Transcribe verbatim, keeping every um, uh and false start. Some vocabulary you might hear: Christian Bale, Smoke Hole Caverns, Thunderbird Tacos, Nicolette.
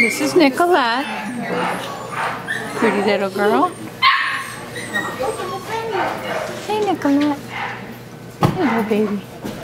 This is Nicolette, pretty little girl. Hey, Nicolette. Hello, baby.